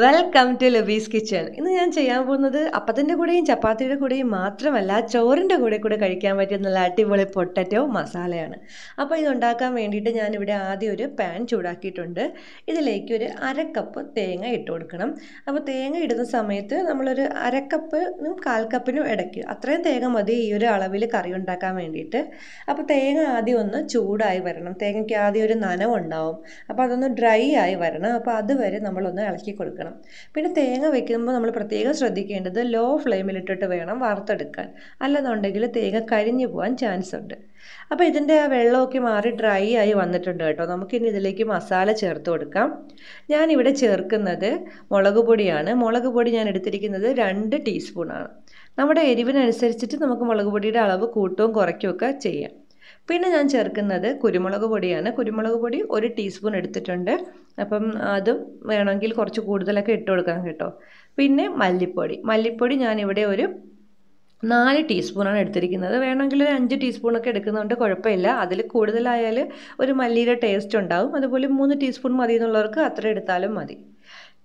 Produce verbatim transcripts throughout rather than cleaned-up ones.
Welcome to Levy's Kitchen. This is the potato masala. Now, I will add a pan to the cup of the cup. Now, we will add a cup of cup of the cup. Now, we will add a Pin a thing a vacuum on the Prategas radicant, the low flame military venom, Arthur Decan. Alla non degular thing a carrying one chance of it. A patent a well okimari dry eye on the dirt on the Makin is the lake masala chertodka. Yan with a cherk another, Molagobodiana, Molagobodian editing another, and a teaspoon. Namada even and searched to the Makamolagobodi alava kutum coracuca chea. Pin and cherk another, Kurimolagobodiana, Kurimolagobodi, or a teaspoon at the tender. അപ്പം ആദ്യം വേണമെങ്കിൽ കുറച്ച് കൂടുതലൊക്കെ ഇട്ടു കൊടുക്കാൻ കേട്ടോ പിന്നെ മല്ലിപ്പൊടി മല്ലിപ്പൊടി ഞാൻ ഇവിടെ ഒരു നാല് ടീസ്പൂൺ ആണ് എടുത്തിരിക്കുന്നത് വേണമെങ്കിൽ ഒരു അഞ്ച് ടീസ്പൂൺ ഒക്കെ എടുക്കുന്നതുകൊണ്ട് കുഴപ്പമില്ല അതിൽ കൂടുതലായാൽ ഒരു മല്ലിയുടെ ടേസ്റ്റ് ഉണ്ടാവും അതുപോലെ മൂന്ന് ടീസ്പൂൺ മതി എന്നുള്ളവർക്ക് അത്ര എടുത്താലും മതി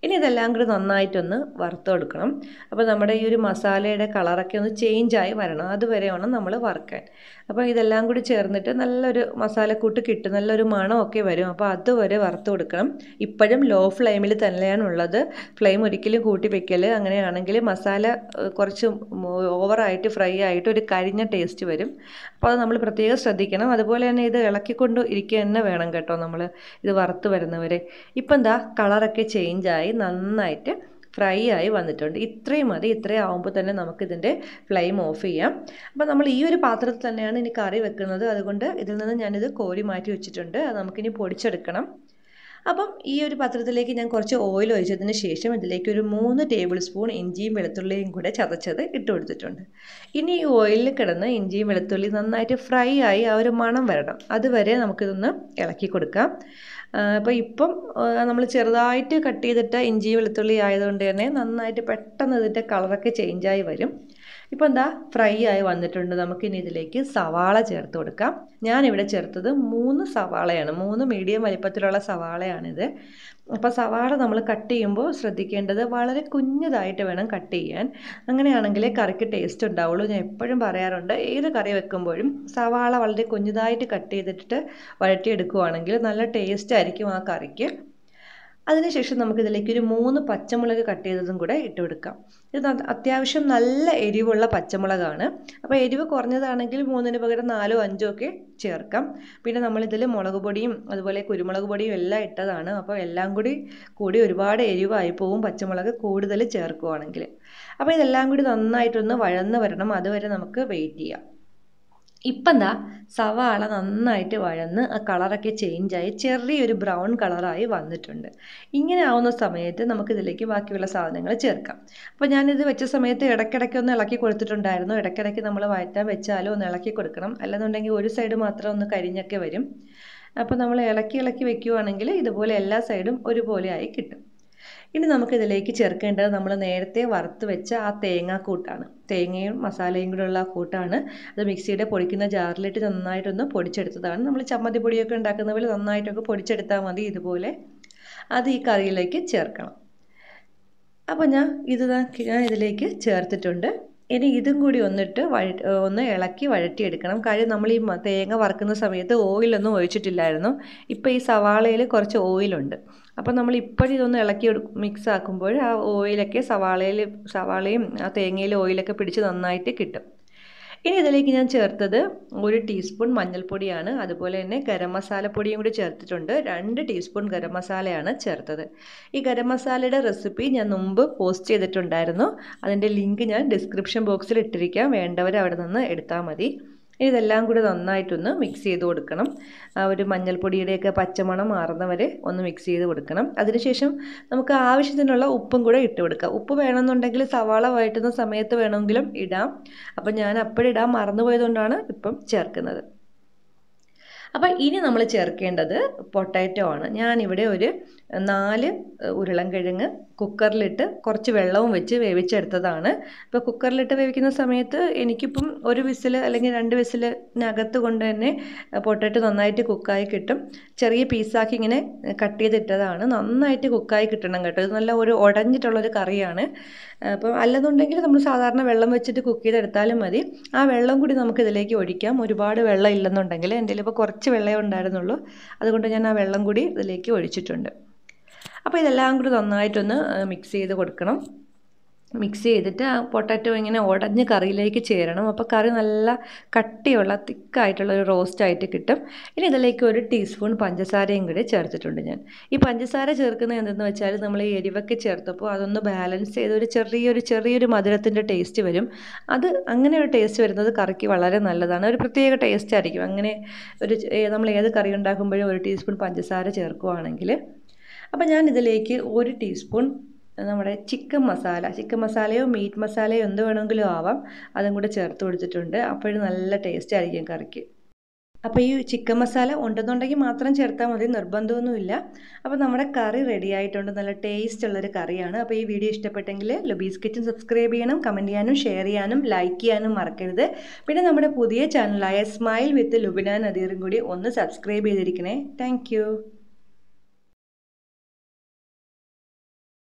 ഇനി ഇതെല്ലാം കൂടി നന്നായിട്ടൊന്ന് വറുത്ത് എടുക്കണം അപ്പോൾ നമ്മുടെ ഈ ഒരു മസാലയുടെ കളർ ഒക്കെ ഒന്ന് ചേഞ്ച് ആയി വരണം അതുവരെ ആണ് നമ്മൾ വറുക്കാൻ അപ്പോൾ ഇതെല്ലാം കൂടി ചേർന്നിട്ട് നല്ലൊരു മസാലക്കൂട്ട് കിട്ടും നല്ലൊരു മണം ഒക്കെ വരും അപ്പോൾ അതുവരെ വറുത്ത് കൊടുക്കണം ഇപ്പോഴും ലോ ഫ്ലെയിമിൽ തന്നെയാണ് ഉള്ളത് ഫ്ലെയിം ഒരിക്കലും കൂട്ടി വെക്കല്ലേ അങ്ങനെയാണെങ്കിൽ മസാല കുറച്ച് ഓവർ ആയിട്ട് ഫ്രൈ ആയിട്ട് ഒരു കരിഞ്ഞ ടേസ്റ്റ് വരും അപ്പോൾ നമ്മൾ പ്രത്യേകം ശ്രദ്ധിക്കണം അതുപോലെ തന്നെ ഇത് ഇളക്കി കൊണ്ട് ഇരിക്കന്നെ വേണം കേട്ടോ നമ്മൾ ഇത് വറുത്ത് വരുന്നവരെ ഇപ്പോൾ ദാ കളർ ഒക്കെ ചേഞ്ച് ആയി നന്നായിട്ട് ഫ്രൈ ആയി വന്നിട്ടുണ്ട് ഇത്രയും മതി ഇത്രയും ആവുമ്പോൾ തന്നെ നമുക്ക് ഇതിന്റെ ഫ്ലെയിം ഓഫ് ചെയ്യാം അപ്പോൾ നമ്മൾ ഈ ഒരു പാത്രത്തിൽ തന്നെയാണ് ഇനി കറി വെക്കുന്നത് അതുകൊണ്ട് ഇതിൽ നിന്ന് ഞാൻ ഇത് കോരി മാറ്റി വെച്ചിട്ടുണ്ട് അത് നമുക്ക് ഇനി പൊടിച്ചെടുക്കണം അപ്പം ഈ ഒരു പാത്രത്തിലേക്ക് ഞാൻ കുറച്ച് ഓയിൽ ഒഴിച്ചതിന് ശേഷം ഇതിലേക്ക് ഒരു മൂന്ന് ടേബിൾ സ്പൂൺ ഇഞ്ചിയും വെളുത്തുള്ളിയും കൂടി ചതച്ചത് ഇട്ട് കൊടുത്തിട്ടുണ്ട് ഇനി ഈ ഓയിലിൽ കിടന്ന് ഇഞ്ചിയും വെളുത്തുള്ളി നന്നായിട്ട് ഫ്രൈ ആയി ആ ഒരു മണം വരണം അതുവരെ നമുക്ക് ഇതൊന്ന് ഇളക്കി കൊടുക്കാം അപ്പോൾ ഇപ്പം നമ്മൾ ചെറുതായിട്ട് കട്ട് ചെയ്തിട്ട് ഇഞ്ചി വെളുത്തുള്ളി ആയതുകൊണ്ട് തന്നെ നന്നായിട്ട് പെട്ടെന്ന് ഇതിന്റെ കളർ ഒക്കെ ചേഞ്ച് ആയി വരും ഇപ്പോൾ എന്താ ഫ്രൈ ആയി വന്നിട്ടുണ്ട് നമുക്ക് ഇനി ഇതിലേക്ക് സവാള ചേർത്ത് കൊടുക്കാം ഞാൻ ഇവിടെ ചേർത്തത് മൂന്ന് സവാളയാണ് മൂന്ന് മീഡിയം വലിപ്പത്തിലുള്ള സവാളയാണ് ഇത് അപ്പോൾ സവാള നമ്മൾ കട്ട് ചെയ്യുമ്പോൾ ശ്രദ്ധിക്കേണ്ടത് വളരെ കുഞ്ഞതായിട്ട് വേണം കട്ട് ചെയ്യാൻ അങ്ങനെയാണെങ്കിലേ കറിക്ക് ടേസ്റ്റ് ഉണ്ടാവുള്ളൂ ഞാൻ എപ്പോഴും പറയാറുണ്ട് ഏത് കറി വെക്കുമ്പോഴും സവാള വളരെ കുഞ്ഞതായിട്ട് കട്ട് ചെയ്തിട്ട് വഴറ്റി എടുക്കുകയാണെങ്കിൽ നല്ല ടേസ്റ്റ് ആയിരിക്കും ആ കറിക്ക് അതിനുശേഷം നമുക്ക് ഇതിലേക്ക് ഒരു മൂന്ന് പച്ചമുളക് കട്ട് ചെയ്തതും കൂടെ ഇട്ട് കൊടുക്കാം ഇത് അത്യാവശ്യം നല്ല എരിവുള്ള പച്ചമുളകാണ് അപ്പോൾ എരിവ് കുറഞ്ഞതാണെങ്കിൽ മൂന്നിന് പകരം നാലോ അഞ്ചോ ഒക്കെ ചേർക്കാം പിന്നെ നമ്മൾ ഇതിൽ മുളക് പൊടിയും അതുപോലെ കുരുമുളക് പൊടിയും എല്ലാം ഇട്ടതാണ് അപ്പോൾ എല്ലാം കൂടി കൂടി ഒരുപാട് എരിവായി പോവും പച്ചമുളക് കൂടുതൽ ചേർക്കുകയാണെങ്കിൽ അപ്പോൾ ഇതെല്ലാം കൂടി നന്നായിട്ടൊന്ന് വഴന്ന് വരണം അതുവരെ നമുക്ക് വെയിറ്റ് ചെയ്യാം ഇപ്പോ ദാ സവാള നന്നായിട്ട് വഴന്ന് ആ കളർ ഒക്കെ ചേഞ്ച് ആയി ചെറിയൊരു ബ്രൗൺ കളർ ആയി വന്നിട്ടുണ്ട് ഇങ്ങനെ ആവുന്ന സമയത്ത് നമുക്ക് ഇതിലേക്ക് ബാക്കിയുള്ള സാധനങ്ങൾ ചേർക്കാം അപ്പോൾ ഞാൻ ഇത് വെച്ച സമയത്ത് ഇടക്കിടക്ക് ഒന്ന് ഇളക്കി കൊടുത്തിട്ടുണ്ടായിരുന്നു ഇടക്കിടക്ക് നമ്മൾ വഴറ്റാൻ വെച്ചാലോ ഒന്ന് ഇളക്കി കൊടുക്കണം അല്ലെന്നുണ്ടെങ്കിൽ ഒരു സൈഡ് മാത്രം ഒന്ന് കരിഞ്ഞൊക്കെ വരും അപ്പോൾ നമ്മൾ ഇളക്കി ഇളക്കി വെക്കുകയാണെങ്കിൽ ഇതുപോലെ എല്ലാ സൈഡും ഒരുപോലെ ആയി കിട്ടും ഇനി നമുക്ക് ഇതിലേക്ക് ചേർക്കേണ്ടത് നമ്മൾ നേരത്തെ വറുത്ത് വെച്ച ആ തേങ്ങാക്കൂട്ടാണ് തേങ്ങയും മസാലയും കൂടെയുള്ള കൂട്ടാണ് അത് മിക്സിയുടെ പൊടിക്കുന്ന ജാറിലിട്ട് നന്നായിട്ടൊന്ന് പൊടിച്ചെടുത്തതാണ് നമ്മൾ ചമ്മന്തി പൊടിയൊക്കെ ഉണ്ടാക്കുന്ന പോലെ നന്നായിട്ടൊക്കെ പൊടിച്ചെടുത്താൽ മതി ഇതുപോലെ അത് ഈ കറിയിലേക്ക് ചേർക്കണം അപ്പോൾ ഞാൻ ഇത് ഞാൻ ഇതിലേക്ക് ചേർത്തിട്ടുണ്ട് ഇനി ഇതും കൂടി ഒന്നിട്ട് ഒന്ന് ഇളക്കി വഴറ്റിയെടുക്കണം കാര്യം നമ്മൾ ഈ തേങ്ങ വറുക്കുന്ന സമയത്ത് ഓയിലൊന്നും ഒഴിച്ചിട്ടില്ലായിരുന്നു ഇപ്പോൾ ഈ സവാളയിൽ കുറച്ച് ഓയിലുണ്ട് അപ്പോൾ നമ്മൾ ഇപ്പോൾ ഇതൊന്ന് ഇളക്കി മിക്സ് ആക്കുമ്പോൾ ആ ഓയിലൊക്കെ സവാളയിൽ സവാളയും ആ തേങ്ങയിൽ ഓയിലൊക്കെ പിടിച്ച് നന്നായിട്ട് കിട്ടും ഇനി ഇതിലേക്ക് ഞാൻ ചേർത്തത് ഒരു ടീസ്പൂൺ മഞ്ഞൾപ്പൊടിയാണ് അതുപോലെ തന്നെ ഗരം മസാലപ്പൊടിയും കൂടി ചേർത്തിട്ടുണ്ട് രണ്ട് ടീസ്പൂൺ ഗരം മസാലയാണ് ചേർത്തത് ഈ ഗരം മസാലയുടെ റെസിപ്പി ഞാൻ മുമ്പ് പോസ്റ്റ് ചെയ്തിട്ടുണ്ടായിരുന്നു അതിൻ്റെ ലിങ്ക് ഞാൻ ഡിസ്ക്രിപ്ഷൻ ബോക്സിൽ ഇട്ടിരിക്കാം വേണ്ടവർ അവിടെ നിന്ന് എടുത്താൽ മതി ഇതെല്ലാം കൂടി നന്നായിട്ടൊന്ന് മിക്സ് ചെയ്ത് കൊടുക്കണം ആ ഒരു മഞ്ഞൾപ്പൊടിയുടെയൊക്കെ പച്ചമണം മാറുന്നവരെ ഒന്ന് മിക്സ് ചെയ്ത് കൊടുക്കണം അതിനുശേഷം നമുക്ക് ആവശ്യത്തിനുള്ള ഉപ്പും കൂടെ ഇട്ട് കൊടുക്കാം ഉപ്പ് വേണമെന്നുണ്ടെങ്കിൽ സവാള വഴറ്റുന്ന സമയത്ത് വേണമെങ്കിലും ഇടാം അപ്പോൾ ഞാൻ അപ്പോഴിടാൻ മറന്നുപോയതുകൊണ്ടാണ് ഇപ്പം ചേർക്കുന്നത് അപ്പോൾ ഇനി നമ്മൾ ചേർക്കേണ്ടത് പൊട്ടാറ്റോ ആണ് ഞാനിവിടെ ഒരു നാല് ഉരുളൻകിഴങ്ങ് കുക്കറിലിട്ട് കുറച്ച് വെള്ളവും വെച്ച് വേവിച്ചെടുത്തതാണ്. അപ്പോൾ കുക്കറിലിട്ട് വേവിക്കുന്ന സമയത്ത് എനിക്കിപ്പം ഒരു വിസിൽ അല്ലെങ്കിൽ രണ്ട് വിസിലിനകത്ത് കൊണ്ട് തന്നെ പൊട്ടറ്റോ നന്നായിട്ട് കുക്കായി കിട്ടും. ചെറിയ പീസാക്കി ഇങ്ങനെ കട്ട് ചെയ്തിട്ടതാണ്. നന്നായിട്ട് കുക്കായി കിട്ടണം കേട്ടോ. ഇത് നല്ല ഒരു ഉടഞ്ഞിട്ടുള്ളൊരു കറിയാണ്. അപ്പം അല്ലെന്നുണ്ടെങ്കിൽ നമ്മൾ സാധാരണ വെള്ളം വെച്ചിട്ട് കുക്ക് ചെയ്തെടുത്താലും മതി. ആ വെള്ളം കൂടി നമുക്കിതിലേക്ക് ഒഴിക്കാം. ഒരുപാട് വെള്ളം ഇല്ലെന്നുണ്ടെങ്കിൽ എൻ്റെ ഇപ്പോൾ കുറച്ച് വെള്ളമേ ഉണ്ടായിരുന്നുള്ളൂ. അതുകൊണ്ട് ഞാൻ ആ വെള്ളം കൂടി ഇതിലേക്ക് ഒഴിച്ചിട്ടുണ്ട്. അപ്പോൾ ഇതെല്ലാം കൂടി നന്നായിട്ടൊന്ന് മിക്സ് ചെയ്ത് കൊടുക്കണം. മിക്സ് ചെയ്തിട്ട് ആ പൊട്ടാറ്റോ ഇങ്ങനെ ഉടഞ്ഞ് കറിയിലേക്ക് ചേരണം. അപ്പോൾ കറി നല്ല കട്ടിയുള്ള തിക്കായിട്ടുള്ള ഒരു റോസ്റ്റായിട്ട് കിട്ടും. ഇനി ഇതിലേക്ക് ഒരു ടീസ്പൂൺ പഞ്ചസാരയും കൂടി ചേർത്തിട്ടുണ്ട് ഞാൻ. ഈ പഞ്ചസാര ചേർക്കുന്നത് എന്തെന്ന് വെച്ചാൽ നമ്മൾ ഈ എരിവൊക്കെ ചേർത്തപ്പോൾ അതൊന്ന് ബാലൻസ് ചെയ്ത് ഒരു ചെറിയൊരു ചെറിയൊരു മധുരത്തിൻ്റെ ടേസ്റ്റ് വരും. അത് അങ്ങനെ ഒരു ടേസ്റ്റ് വരുന്നത് കറിക്ക് വളരെ നല്ലതാണ്. ഒരു പ്രത്യേക ടേസ്റ്റ് ആയിരിക്കും. അങ്ങനെ ഒരു നമ്മൾ ഏത് കറി ഉണ്ടാക്കുമ്പോഴും ഒരു ടീസ്പൂൺ പഞ്ചസാര ചേർക്കുകയാണെങ്കിൽ. അപ്പോൾ ഞാൻ ഇതിലേക്ക് ഒരു ടീസ്പൂൺ നമ്മുടെ ചിക്കൻ മസാല ചിക്കൻ മസാലയോ മീറ്റ് മസാലയോ എന്ത് വേണമെങ്കിലും ആവാം, അതും കൂടെ ചേർത്ത് കൊടുത്തിട്ടുണ്ട്. അപ്പോഴും നല്ല ടേസ്റ്റ് ആയിരിക്കും കറിക്ക്. അപ്പോൾ ഈ ചിക്കൻ മസാല ഉണ്ടെന്നുണ്ടെങ്കിൽ മാത്രം ചേർത്താൽ മതി, നിർബന്ധമൊന്നുമില്ല. അപ്പോൾ നമ്മുടെ കറി റെഡി ആയിട്ടുണ്ട്. നല്ല ടേസ്റ്റ് ഉള്ളൊരു കറിയാണ്. അപ്പോൾ ഈ വീഡിയോ ഇഷ്ടപ്പെട്ടെങ്കിൽ ലെബീസ് കിച്ചൻ സബ്സ്ക്രൈബ് ചെയ്യണം, കമൻറ്റ് ചെയ്യാനും ഷെയർ ചെയ്യാനും ലൈക്ക് ചെയ്യാനും മറക്കരുത്. പിന്നെ നമ്മുടെ പുതിയ ചാനലായ സ്മൈൽ വിത്ത് ലുബിന നദീറും കൂടി ഒന്ന് സബ്സ്ക്രൈബ് ചെയ്തിരിക്കണേ. Thank U.